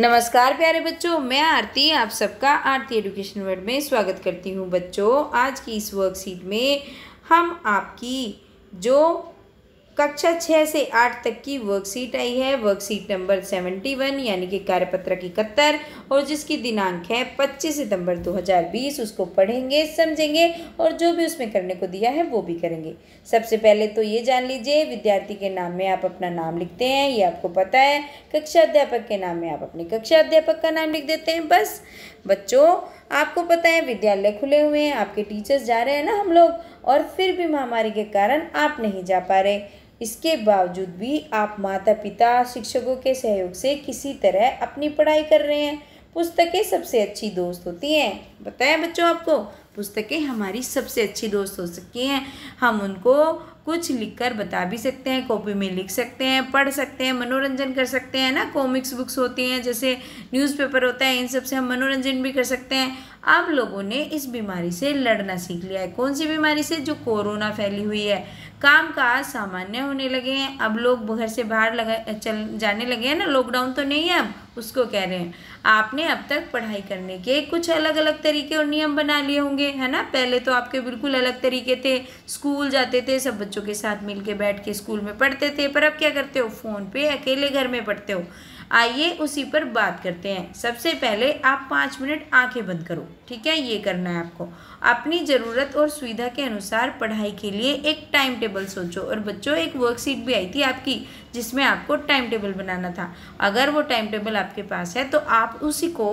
नमस्कार प्यारे बच्चों, मैं आरती आप सबका आरती एजुकेशन वर्ल्ड में स्वागत करती हूं। बच्चों, आज की इस वर्कशीट में हम आपकी जो कक्षा 6 से 8 तक की वर्कशीट आई है, वर्कशीट नंबर 71 यानी कि कार्यपत्रक 71 और जिसकी दिनांक है 25 सितंबर 2020, उसको पढ़ेंगे, समझेंगे और जो भी उसमें करने को दिया है वो भी करेंगे। सबसे पहले तो ये जान लीजिए, विद्यार्थी के नाम में आप अपना नाम लिखते हैं, ये आपको पता है। कक्षा अध्यापक के नाम में आप अपने कक्षा अध्यापक का नाम लिख देते हैं। बस बच्चों, आपको पता है विद्यालय खुले हुए हैं, आपके टीचर्स जा रहे हैं ना हम लोग, और फिर भी महामारी के कारण आप नहीं जा पा रहे। इसके बावजूद भी आप माता पिता शिक्षकों के सहयोग से किसी तरह अपनी पढ़ाई कर रहे हैं। पुस्तकें सबसे अच्छी दोस्त होती हैं, बताया बच्चों आपको, पुस्तकें हमारी सबसे अच्छी दोस्त हो सकती हैं। हम उनको कुछ लिखकर बता भी सकते हैं, कॉपी में लिख सकते हैं, पढ़ सकते हैं, मनोरंजन कर सकते हैं ना। कॉमिक्स बुक्स होती हैं, जैसे न्यूज़पेपर होता है, इन सब से हम मनोरंजन भी कर सकते हैं। आप लोगों ने इस बीमारी से लड़ना सीख लिया है। कौन सी बीमारी से? जो कोरोना फैली हुई है। काम काज सामान्य होने लगे हैं, अब लोग घर से बाहर जाने लगे हैं ना। लॉकडाउन तो नहीं है, अब उसको कह रहे हैं। आपने अब तक पढ़ाई करने के कुछ अलग अलग तरीके और नियम बना लिए होंगे, है ना। पहले तो आपके बिल्कुल अलग तरीके थे, स्कूल जाते थे, सब बच्चों के साथ मिल के बैठ के स्कूल में पढ़ते थे, पर अब क्या करते हो, फ़ोन पे अकेले घर में पढ़ते हो। आइए उसी पर बात करते हैं। सबसे पहले आप 5 मिनट आंखें बंद करो, ठीक है, ये करना है आपको। अपनी ज़रूरत और सुविधा के अनुसार पढ़ाई के लिए एक टाइम टेबल सोचो। और बच्चों, एक वर्कशीट भी आई थी आपकी जिसमें आपको टाइम टेबल बनाना था। अगर वो टाइम टेबल आपके पास है तो आप उसी को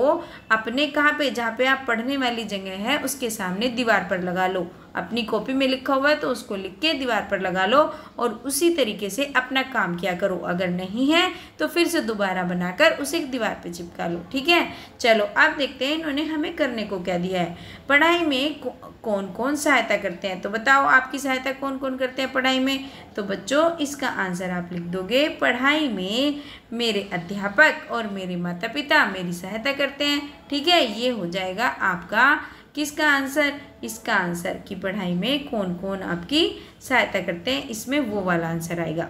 अपने जहाँ पे आप पढ़ने वाली जगह है उसके सामने दीवार पर लगा लो। अपनी कॉपी में लिखा हुआ है तो उसको लिख के दीवार पर लगा लो और उसी तरीके से अपना काम किया करो। अगर नहीं है तो फिर से दोबारा बनाकर उसे दीवार पे चिपका लो, ठीक है। चलो अब देखते हैं इन्होंने हमें करने को क्या दिया है। पढ़ाई में कौन कौन सहायता करते हैं, तो बताओ आपकी सहायता कौन कौन करते हैं पढ़ाई में। तो बच्चों, इसका आंसर आप लिख दोगे, पढ़ाई में मेरे अध्यापक और मेरे माता पिता मेरी सहायता करते हैं, ठीक है। ये हो जाएगा आपका किसका आंसर, इसका आंसर कि पढ़ाई में कौन कौन आपकी सहायता करते हैं, इसमें वो वाला आंसर आएगा।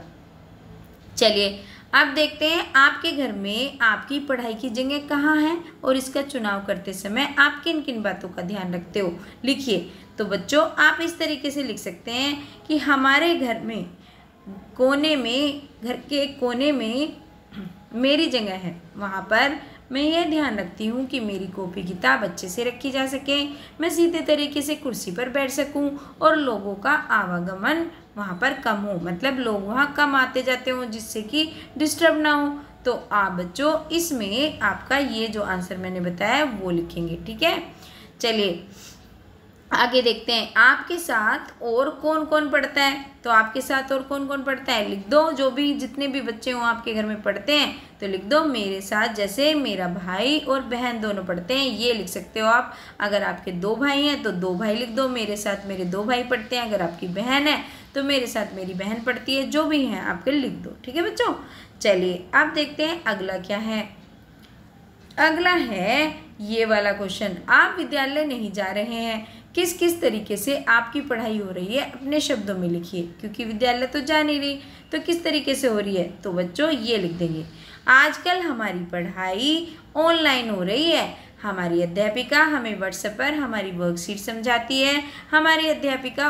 चलिए अब देखते हैं आपके घर में आपकी पढ़ाई की जगह कहाँ है और इसका चुनाव करते समय आप किन किन बातों का ध्यान रखते हो, लिखिए। तो बच्चों, आप इस तरीके से लिख सकते हैं कि हमारे घर में कोने में, घर के कोने में मेरी जगह है, वहाँ पर मैं यह ध्यान रखती हूँ कि मेरी कॉपी किताब अच्छे से रखी जा सके, मैं सीधे तरीके से कुर्सी पर बैठ सकूँ और लोगों का आवागमन वहाँ पर कम हो, मतलब लोग वहाँ कम आते जाते हों जिससे कि डिस्टर्ब ना हो। तो आप बच्चों इसमें आपका ये जो आंसर मैंने बताया वो लिखेंगे, ठीक है। चलिए आगे देखते हैं, आपके साथ और कौन कौन पढ़ता है। तो आपके साथ और कौन कौन पढ़ता है लिख दो, जो भी जितने भी बच्चे हों आपके घर में पढ़ते हैं तो लिख दो। मेरे साथ जैसे मेरा भाई और बहन दोनों पढ़ते हैं, ये लिख सकते हो आप। अगर आपके 2 भाई हैं तो 2 भाई लिख दो, मेरे साथ मेरे 2 भाई पढ़ते हैं। अगर आपकी बहन है तो मेरे साथ मेरी बहन पढ़ती है, जो भी हैं आपके लिख दो, ठीक है बच्चों। चलिए आप देखते हैं अगला क्या है। अगला है ये वाला क्वेश्चन, आप विद्यालय नहीं जा रहे हैं, किस किस तरीके से आपकी पढ़ाई हो रही है अपने शब्दों में लिखिए, क्योंकि विद्यालय तो जा नहीं रही, तो किस तरीके से हो रही है। तो बच्चों ये लिख देंगे, आजकल हमारी पढ़ाई ऑनलाइन हो रही है, हमारी अध्यापिका हमें व्हाट्सएप पर हमारी वर्कशीट समझाती है, हमारी अध्यापिका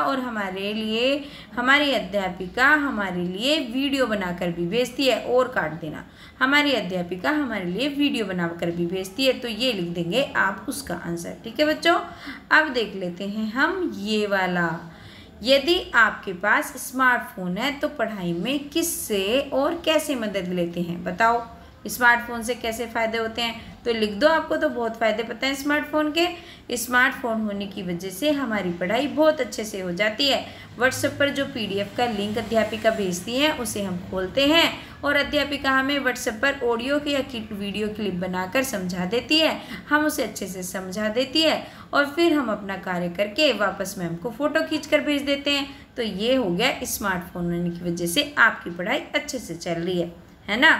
हमारे लिए वीडियो बनाकर भी भेजती है, और काट देना, हमारी अध्यापिका हमारे लिए वीडियो बनाकर भी भेजती है। तो ये लिख देंगे आप उसका आंसर, ठीक है बच्चों। अब देख लेते हैं हम ये वाला, यदि आपके पास स्मार्टफोन है तो पढ़ाई में किससे और कैसे मदद लेते हैं, बताओ स्मार्टफोन से कैसे फ़ायदे होते हैं। तो लिख दो, आपको तो बहुत फ़ायदे पता है स्मार्टफोन के। स्मार्टफोन होने की वजह से हमारी पढ़ाई बहुत अच्छे से हो जाती है। व्हाट्सएप पर जो पीडीएफ का लिंक अध्यापिका भेजती है उसे हम खोलते हैं और अध्यापिका हमें व्हाट्सएप पर ऑडियो या वीडियो क्लिप बनाकर समझा देती है, हम उसे अच्छे से समझा देती है और फिर हम अपना कार्य करके वापस मैम को फ़ोटो खींचकर भेज देते हैं। तो ये हो गया, स्मार्टफोन होने की वजह से आपकी पढ़ाई अच्छे से चल रही है ना।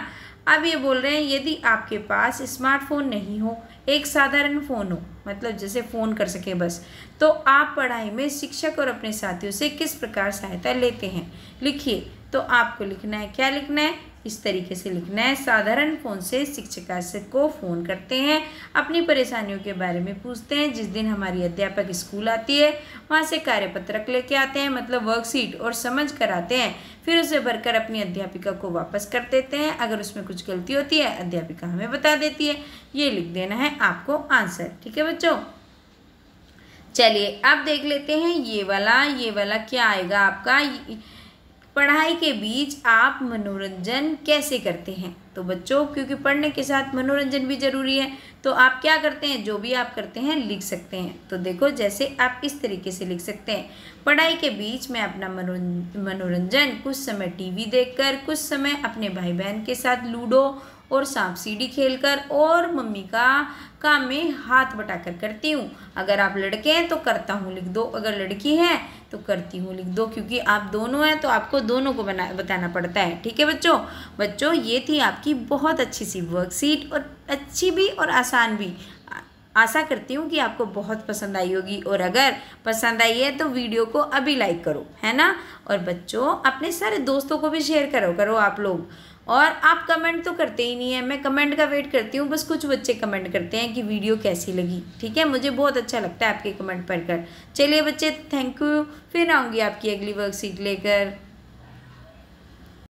अब ये बोल रहे हैं, यदि आपके पास स्मार्टफोन नहीं हो, एक साधारण फ़ोन हो, मतलब जैसे फ़ोन कर सके बस, तो आप पढ़ाई में शिक्षक और अपने साथियों से किस प्रकार सहायता लेते हैं, लिखिए। तो आपको लिखना है, क्या लिखना है, इस तरीके से लिखना है। साधारण फ़ोन से शिक्षिका को फ़ोन करते हैं, अपनी परेशानियों के बारे में पूछते हैं। जिस दिन हमारी अध्यापक स्कूल आती है वहाँ से कार्यपत्रक लेके आते हैं, मतलब वर्कशीट, और समझ कर आते हैं, फिर उसे भरकर अपनी अध्यापिका को वापस कर देते हैं। अगर उसमें कुछ गलती होती है अध्यापिका हमें बता देती है। ये लिख देना है आपको आंसर। ठीक है बच्चों, चलिए अब देख लेते हैं ये वाला क्या आएगा आपका। पढ़ाई के बीच आप मनोरंजन कैसे करते हैं? तो बच्चों, क्योंकि पढ़ने के साथ मनोरंजन भी ज़रूरी है, तो आप क्या करते हैं, जो भी आप करते हैं लिख सकते हैं। तो देखो जैसे आप इस तरीके से लिख सकते हैं, पढ़ाई के बीच मैं अपना मनोरंजन कुछ समय टीवी देखकर, कुछ समय अपने भाई बहन के साथ लूडो और सांप सीढ़ी खेलकर और मम्मी का काम में हाथ बटाकर करती हूँ। अगर आप लड़के हैं तो करता हूँ लिख दो, अगर लड़की है तो करती हूँ लिख दो, क्योंकि आप दोनों हैं तो आपको दोनों को बताना पड़ता है। ठीक है बच्चों, ये थी आपकी बहुत अच्छी सी वर्कशीट, और अच्छी भी और आसान भी। आशा करती हूँ कि आपको बहुत पसंद आई होगी, और अगर पसंद आई है तो वीडियो को अभी लाइक करो, है ना। और बच्चों अपने सारे दोस्तों को भी शेयर करो आप लोग। और आप कमेंट तो करते ही नहीं है, मैं कमेंट का वेट करती हूँ, बस कुछ बच्चे कमेंट करते हैं कि वीडियो कैसी लगी। ठीक है, मुझे बहुत अच्छा लगता है आपके कमेंट पढ़कर। चलिए बच्चे, थैंक यू, फिर आऊँगी आपकी अगली वर्कशीट लेकर।